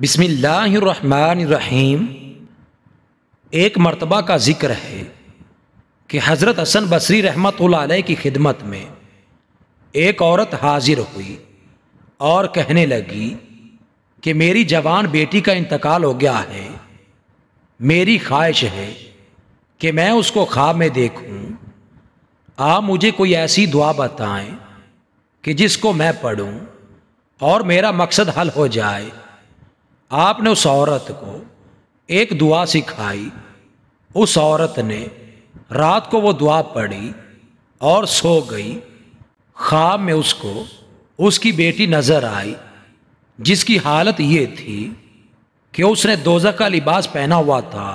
बिस्मिल्लाहिर्रहमानिर्रहीम। एक मर्तबा का ज़िक्र है कि हज़रत हसन बसरी रहमतुल्लाह अलैह की खिदमत में एक औरत हाजिर हुई और कहने लगी कि मेरी जवान बेटी का इंतकाल हो गया है, मेरी ख्वाहिश है कि मैं उसको ख्वाब में देखूं। आप मुझे कोई ऐसी दुआ बताएं कि जिसको मैं पढ़ूं और मेरा मकसद हल हो जाए। आपने उस औरत को एक दुआ सिखाई, उस औरत ने रात को वो दुआ पढ़ी और सो गई। ख्वाब में उसको उसकी बेटी नज़र आई, जिसकी हालत ये थी कि उसने दोज़ख का लिबास पहना हुआ था,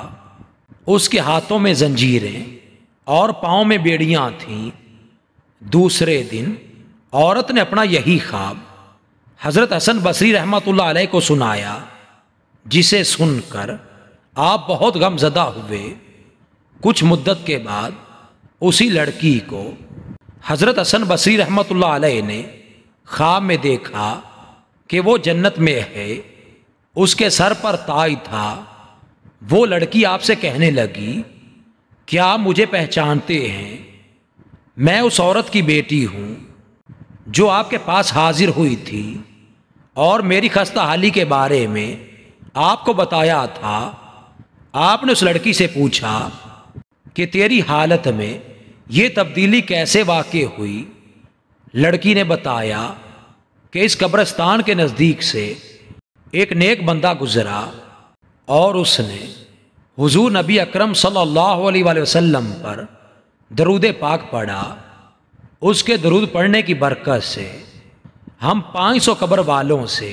उसके हाथों में जंजीरें और पाँव में बेड़ियाँ थीं। दूसरे दिन औरत ने अपना यही ख्वाब हज़रत हसन बसरी रहमतुल्लाह अलैह को सुनाया, जिसे सुनकर आप बहुत गमज़दा हुए। कुछ मुद्दत के बाद उसी लड़की को हज़रत हसन बसरी रहमतुल्लाह अलैह ने ख्वाब में देखा कि वो जन्नत में है, उसके सर पर ताज था। वो लड़की आपसे कहने लगी, क्या आप मुझे पहचानते हैं? मैं उस औरत की बेटी हूँ जो आपके पास हाजिर हुई थी और मेरी खस्ता हाली के बारे में आपको बताया था। आपने उस लड़की से पूछा कि तेरी हालत में ये तब्दीली कैसे वाक़ई हुई? लड़की ने बताया कि इस कब्रिस्तान के नज़दीक से एक नेक बंदा गुज़रा और उसने हुजूर नबी अकरम सल्लल्लाहु अलैहि वसल्लम पर दरूद पाक पढ़ा। उसके दरूद पढ़ने की बरकत से हम 500 कब्र वालों से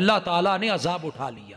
अल्लाह ताला ने अज़ाब उठा लिया।